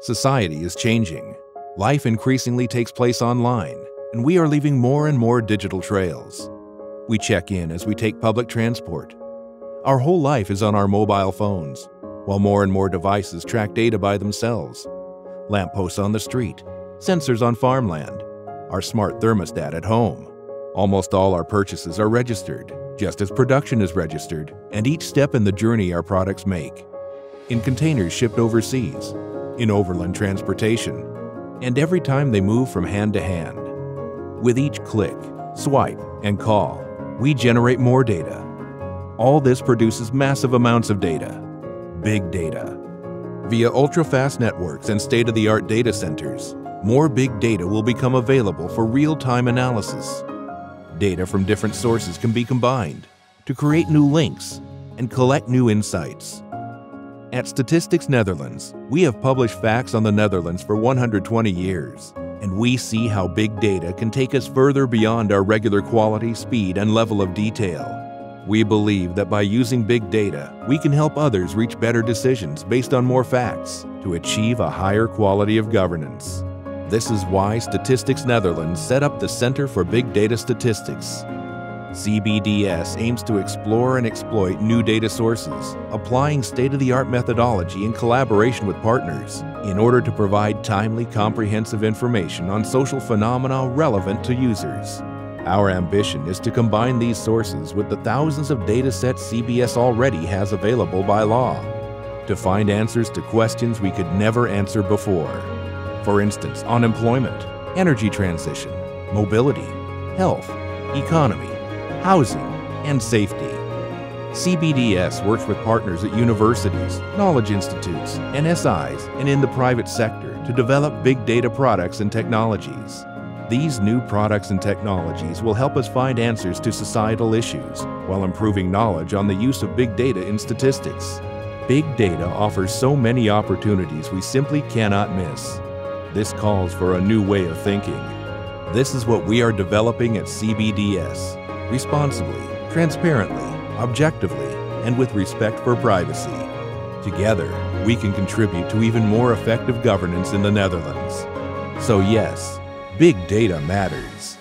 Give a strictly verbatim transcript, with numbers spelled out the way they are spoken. Society is changing. Life increasingly takes place online, and we are leaving more and more digital trails. We check in as we take public transport. Our whole life is on our mobile phones, while more and more devices track data by themselves. Lampposts on the street, sensors on farmland, our smart thermostat at home. Almost all our purchases are registered, just as production is registered, and each step in the journey our products make. In containers shipped overseas, in overland transportation, and every time they move from hand to hand. With each click, swipe, and call, we generate more data. All this produces massive amounts of data, big data. Via ultra-fast networks and state-of-the-art data centers, more big data will become available for real-time analysis. Data from different sources can be combined to create new links and collect new insights. At Statistics Netherlands, we have published facts on the Netherlands for one hundred twenty years, and we see how big data can take us further beyond our regular quality, speed, and level of detail. We believe that by using big data, we can help others reach better decisions based on more facts to achieve a higher quality of governance. This is why Statistics Netherlands set up the Center for Big Data Statistics. C B D S aims to explore and exploit new data sources, applying state-of-the-art methodology in collaboration with partners in order to provide timely, comprehensive information on social phenomena relevant to users. Our ambition is to combine these sources with the thousands of data sets C B S already has available by law to find answers to questions we could never answer before. For instance, on employment, energy transition, mobility, health, economy, housing, and safety. C B D S works with partners at universities, knowledge institutes, and S Is, and in the private sector to develop big data products and technologies. These new products and technologies will help us find answers to societal issues while improving knowledge on the use of big data in statistics. Big data offers so many opportunities we simply cannot miss. This calls for a new way of thinking. This is what we are developing at C B D S, responsibly, transparently, objectively, and with respect for privacy. Together, we can contribute to even more effective governance in the Netherlands. So yes, big data matters.